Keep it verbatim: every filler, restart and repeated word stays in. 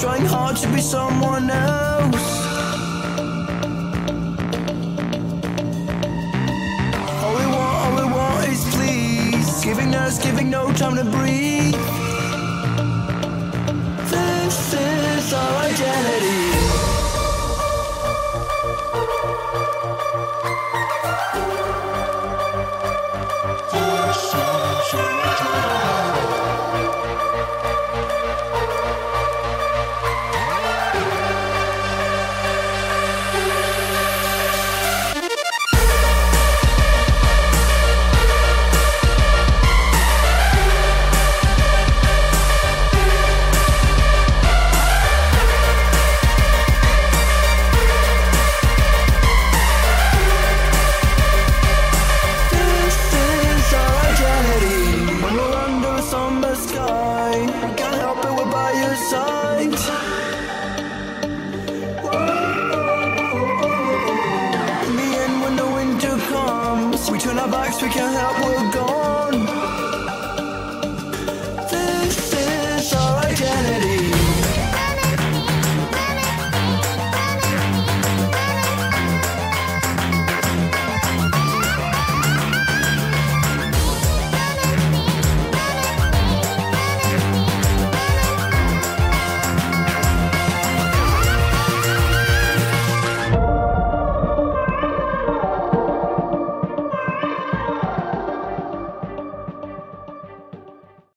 trying hard to be someone else. All we want, all we want is please, giving us, giving no time to breathe. This is our identity. We turn our backs, we can't help, we'll go.